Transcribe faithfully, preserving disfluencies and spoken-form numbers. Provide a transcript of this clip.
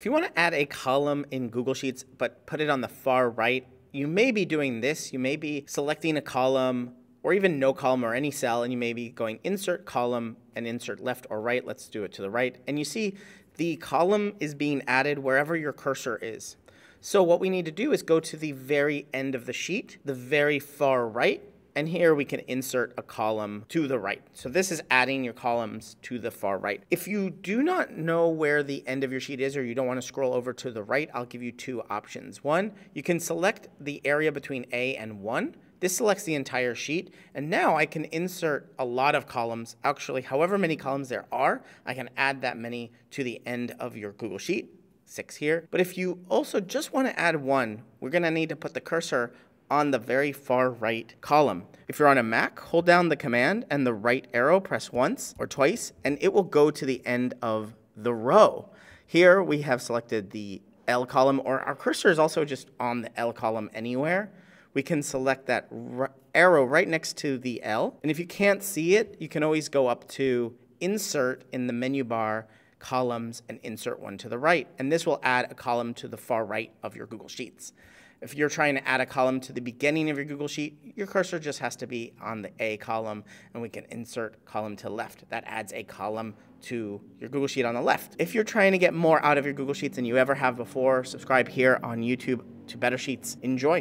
If you want to add a column in Google Sheets, but put it on the far right, you may be doing this. You may be selecting a column or even no column or any cell, and you may be going insert column and insert left or right. Let's do it to the right. And you see the column is being added wherever your cursor is. So what we need to do is go to the very end of the sheet, the very far right, and here we can insert a column to the right. So this is adding your columns to the far right. If you do not know where the end of your sheet is or you don't want to scroll over to the right, I'll give you two options. One, you can select the area between A and one. This selects the entire sheet. And now I can insert a lot of columns. Actually, however many columns there are, I can add that many to the end of your Google Sheet, six here. But if you also just want to add one, we're going to need to put the cursor on the very far right column. If you're on a Mac, hold down the command and the right arrow, press once or twice, and it will go to the end of the row. Here we have selected the L column, or our cursor is also just on the L column anywhere. We can select that arrow right next to the L, and if you can't see it, you can always go up to Insert in the menu bar, Columns, and insert one to the right, and this will add a column to the far right of your Google Sheets. If you're trying to add a column to the beginning of your Google Sheet, your cursor just has to be on the A column, and we can insert column to left. That adds a column to your Google Sheet on the left. If you're trying to get more out of your Google Sheets than you ever have before, subscribe here on YouTube to Better Sheets. Enjoy.